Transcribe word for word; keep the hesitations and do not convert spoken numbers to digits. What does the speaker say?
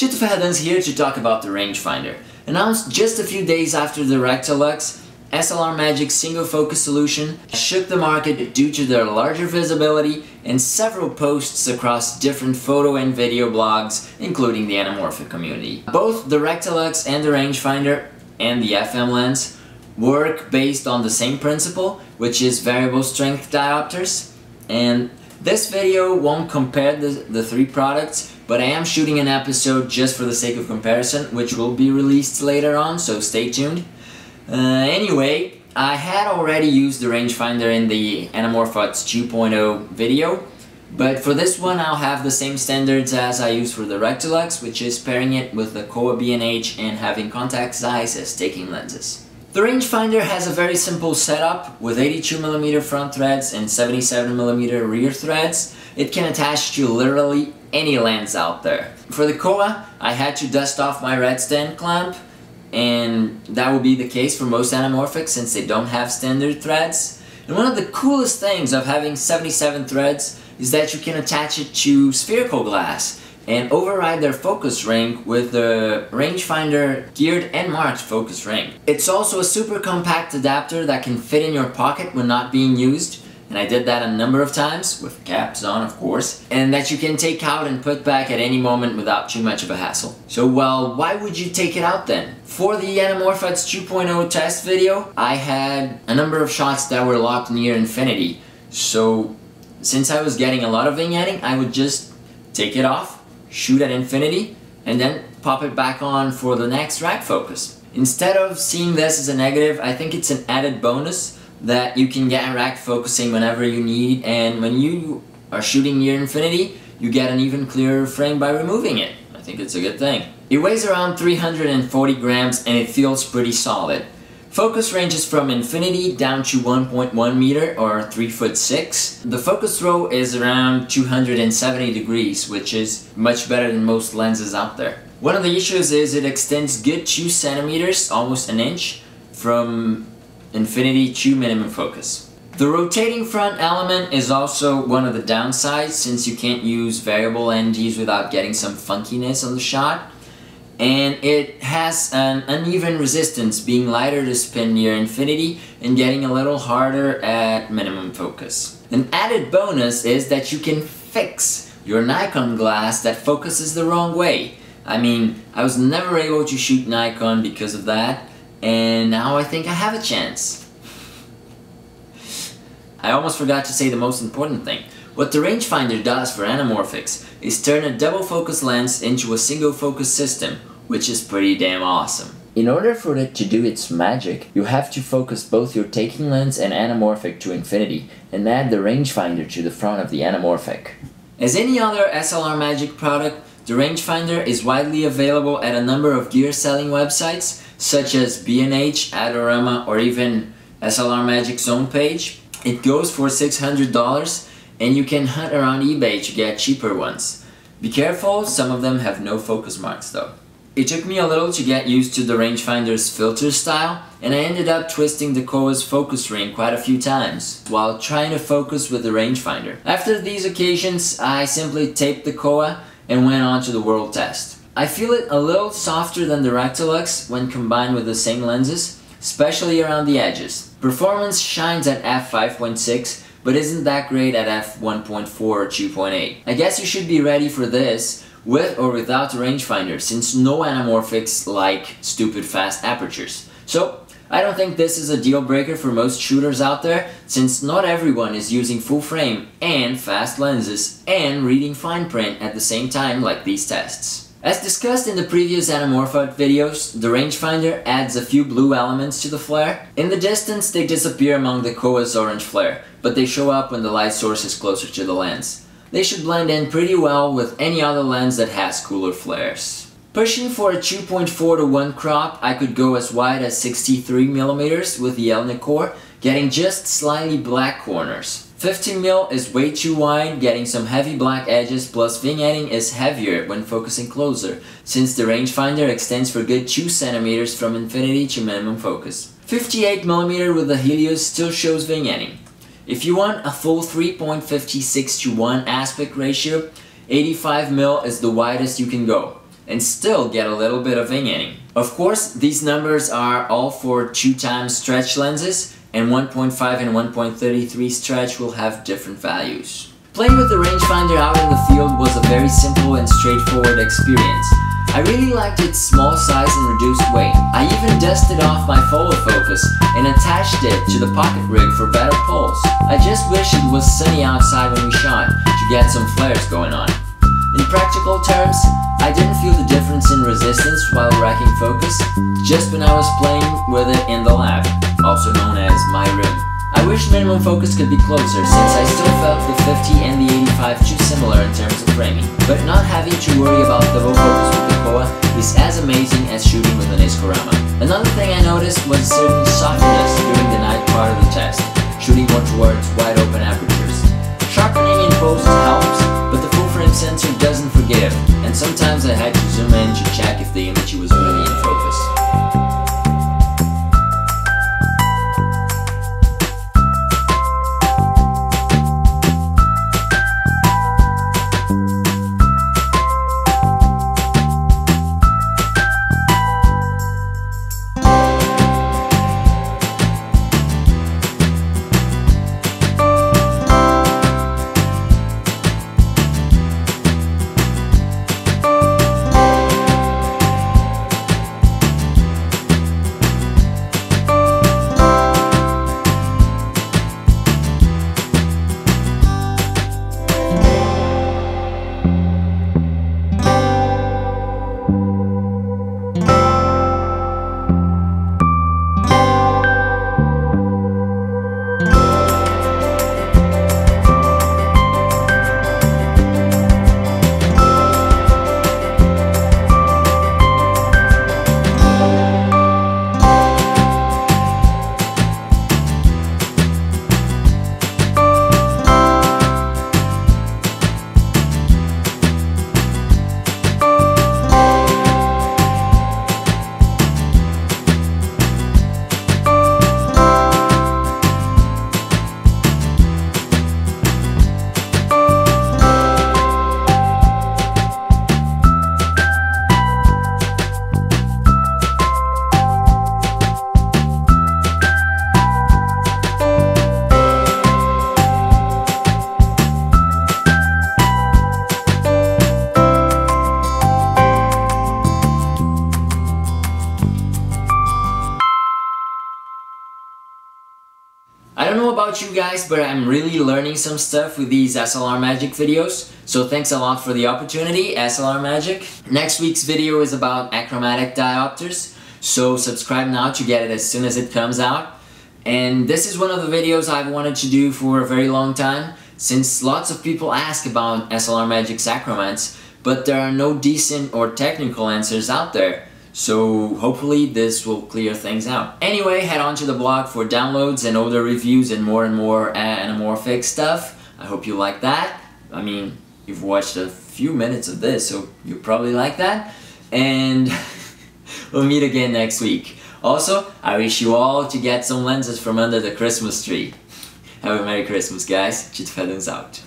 Chit of Headens here to talk about the Rangefinder. Announced just a few days after the Rectilux, S L R Magic single focus solution shook the market due to their larger visibility and several posts across different photo and video blogs, including the Anamorphic community. Both the Rectilux and the Rangefinder and the F M lens work based on the same principle, which is variable strength diopters, and this video won't compare the, the three products, but I am shooting an episode just for the sake of comparison, which will be released later on, so stay tuned. Uh, anyway, I had already used the Rangefinder in the Anamorphot two point oh video, but for this one I'll have the same standards as I used for the Rectilux, which is pairing it with the Kowa B and H and having contact size as taking lenses. The Rangefinder has a very simple setup with eighty-two millimeter front threads and seventy-seven millimeter rear threads. It can attach to literally any lens out there. For the Kowa, I had to dust off my red stand clamp, and that will be the case for most anamorphics since they don't have standard threads. And one of the coolest things of having seventy-seven threads is that you can attach it to spherical glass and override their focus ring with the Rangefinder geared and marked focus ring. It's also a super compact adapter that can fit in your pocket when not being used, and I did that a number of times, with caps on of course, and that you can take out and put back at any moment without too much of a hassle. So well, why would you take it out then? For the Anamorphot two point oh test video, I had a number of shots that were locked near infinity, so since I was getting a lot of vignetting, I would just take it off, shoot at infinity, and then pop it back on for the next rack focus. Instead of seeing this as a negative, I think it's an added bonus that you can get rack focusing whenever you need, and when you are shooting near infinity, you get an even clearer frame by removing it. I think it's a good thing. It weighs around three hundred forty grams and it feels pretty solid. Focus ranges from infinity down to one point one meter or three foot six. The focus throw is around two hundred seventy degrees, which is much better than most lenses out there. One of the issues is it extends good two centimeters, almost an inch, from infinity to minimum focus. The rotating front element is also one of the downsides, since you can't use variable N Ds without getting some funkiness on the shot. And it has an uneven resistance, being lighter to spin near infinity and getting a little harder at minimum focus. An added bonus is that you can fix your Nikon glass that focuses the wrong way. I mean, I was never able to shoot Nikon because of that, and now I think I have a chance. I almost forgot to say the most important thing. What the Rangefinder does for anamorphics is turn a double focus lens into a single focus system, which is pretty damn awesome. In order for it to do its magic, you have to focus both your taking lens and anamorphic to infinity, and add the Rangefinder to the front of the anamorphic. As any other S L R Magic product, the Rangefinder is widely available at a number of gear selling websites, such as B and H, Adorama, or even S L R Magic's own page. It goes for six hundred dollars, and you can hunt around eBay to get cheaper ones. Be careful, some of them have no focus marks though. It took me a little to get used to the Rangefinder's filter style, and I ended up twisting the Kowa's focus ring quite a few times while trying to focus with the Rangefinder. After these occasions, I simply taped the Kowa and went on to the world test. I feel it a little softer than the Rectilux when combined with the same lenses, especially around the edges. Performance shines at f five point six, but isn't that great at f one point four or two point eight. I guess you should be ready for this with or without a Rangefinder, since no anamorphics like stupid fast apertures. So I don't think this is a deal breaker for most shooters out there, since not everyone is using full frame and fast lenses and reading fine print at the same time like these tests. As discussed in the previous Anamorphot videos, the Rangefinder adds a few blue elements to the flare. In the distance, they disappear among the Kowa's orange flare, but they show up when the light source is closer to the lens. They should blend in pretty well with any other lens that has cooler flares. Pushing for a two point four to one crop, I could go as wide as sixty-three millimeters with the Elnicor, getting just slightly black corners. fifty millimeters is way too wide, getting some heavy black edges, plus vignetting is heavier when focusing closer, since the Rangefinder extends for good two centimeters from infinity to minimum focus. fifty-eight millimeter with the Helios still shows vignetting. If you want a full three point five six to one aspect ratio, eighty-five millimeters is the widest you can go. and still get a little bit of in-gating. Of course, these numbers are all for two times stretch lenses, and one point five and one point three three stretch will have different values. Playing with the rangefinder out in the field was a very simple and straightforward experience. I really liked its small size and reduced weight. I even dusted off my follow focus and attached it to the pocket rig for better pulls. I just wish it was sunny outside when we shot to get some flares going on. In practical terms, I didn't feel the difference in resistance while racking focus, just when I was playing with it in the lab, also known as my room. I wish minimum focus could be closer, since I still felt the fifty and the eighty-five too similar in terms of framing, but not having to worry about double focus with the Kowa is as amazing as shooting with an Iskorama. Another thing I noticed was a certain softness during the night part of the test, shooting more towards wide open apertures. Sharpening in post helps, but the full frame sensor doesn't forgive, and sometimes I had to zoom in to check if the image was really in focus. You guys, but I'm really learning some stuff with these S L R Magic videos, so thanks a lot for the opportunity, S L R Magic. Next week's video is about achromatic diopters, so subscribe now to get it as soon as it comes out. And this is one of the videos I've wanted to do for a very long time, since lots of people ask about S L R Magic's achromats, but there are no decent or technical answers out there. So hopefully this will clear things out. Anyway, head on to the blog for downloads and older reviews and more and more uh, anamorphic stuff. I hope you like that. I mean, you've watched a few minutes of this, so you probably like that. And we'll meet again next week. Also, I wish you all to get some lenses from under the Christmas tree. Have a Merry Christmas, guys. Chitfadens out.